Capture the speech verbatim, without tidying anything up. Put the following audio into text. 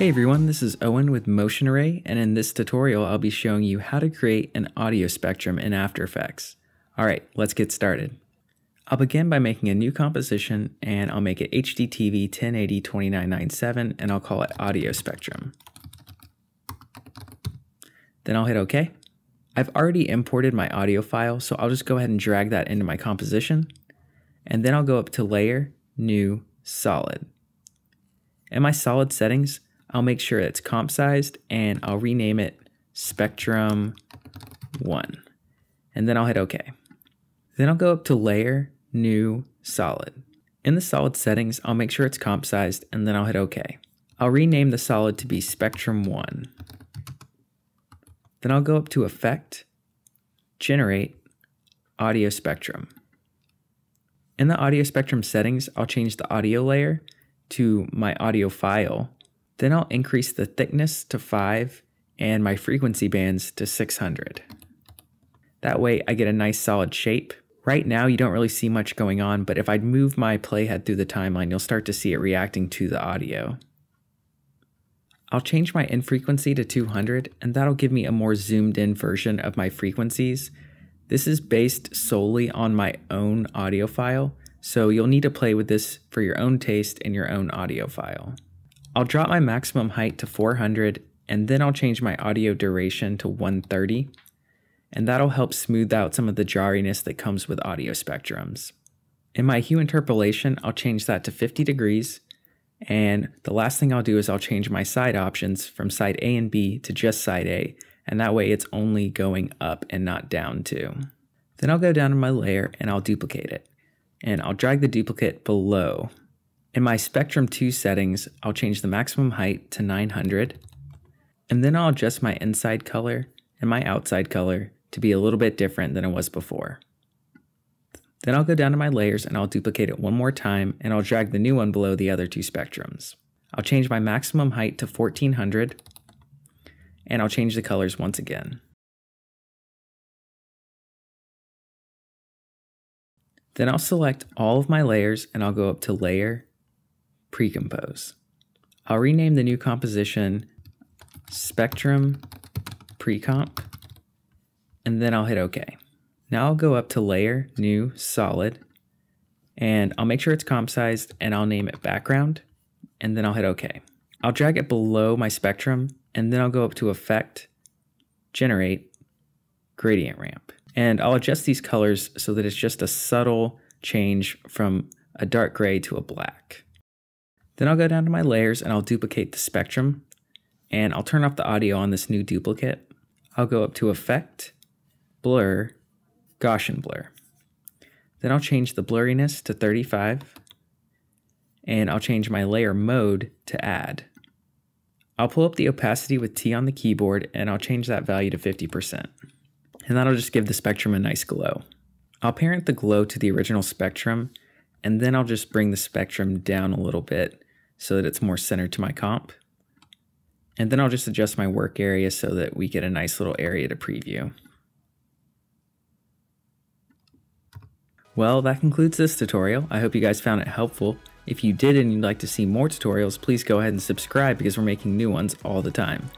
Hey everyone, this is Owen with Motion Array, and in this tutorial I'll be showing you how to create an audio spectrum in After Effects. Alright, let's get started. I'll begin by making a new composition, and I'll make it H D T V ten eighty by twenty-nine ninety-seven, and I'll call it Audio Spectrum. Then I'll hit OK. I've already imported my audio file, so I'll just go ahead and drag that into my composition, and then I'll go up to Layer, New, Solid. In my Solid settings, I'll make sure it's comp sized and I'll rename it Spectrum one, and then I'll hit OK. Then I'll go up to Layer, New, Solid. In the Solid settings, I'll make sure it's comp sized and then I'll hit OK. I'll rename the solid to be Spectrum one. Then I'll go up to Effect, Generate, Audio Spectrum. In the Audio Spectrum settings, I'll change the audio layer to my audio file. Then I'll increase the thickness to five and my frequency bands to six hundred. That way I get a nice solid shape. Right now you don't really see much going on, but if I'd move my playhead through the timeline, you'll start to see it reacting to the audio. I'll change my in frequency to two hundred, and that'll give me a more zoomed in version of my frequencies. This is based solely on my own audio file, so you'll need to play with this for your own taste and your own audio file. I'll drop my maximum height to four hundred, and then I'll change my audio duration to one thirty, and that'll help smooth out some of the jarriness that comes with audio spectrums. In my hue interpolation, I'll change that to fifty degrees, and the last thing I'll do is I'll change my side options from side A and B to just side A, and that way it's only going up and not down too. Then I'll go down to my layer and I'll duplicate it, and I'll drag the duplicate below. In my Spectrum two settings, I'll change the maximum height to nine hundred, and then I'll adjust my inside color and my outside color to be a little bit different than it was before. Then I'll go down to my layers and I'll duplicate it one more time, and I'll drag the new one below the other two spectrums. I'll change my maximum height to fourteen hundred, and I'll change the colors once again. Then I'll select all of my layers and I'll go up to Layer, Precompose. I'll rename the new composition Spectrum Precomp, and then I'll hit OK. Now I'll go up to Layer, New, Solid, and I'll make sure it's comp sized and I'll name it Background, and then I'll hit OK. I'll drag it below my spectrum, and then I'll go up to Effect, Generate, Gradient Ramp. And I'll adjust these colors so that it's just a subtle change from a dark gray to a black. Then I'll go down to my layers and I'll duplicate the spectrum, and I'll turn off the audio on this new duplicate. I'll go up to Effect, Blur, Gaussian Blur. Then I'll change the blurriness to thirty-five, and I'll change my layer mode to Add. I'll pull up the opacity with T on the keyboard and I'll change that value to fifty percent. And that'll just give the spectrum a nice glow. I'll parent the glow to the original spectrum, and then I'll just bring the spectrum down a little bit so that it's more centered to my comp. And then I'll just adjust my work area so that we get a nice little area to preview. Well, that concludes this tutorial. I hope you guys found it helpful. If you did and you'd like to see more tutorials, please go ahead and subscribe because we're making new ones all the time.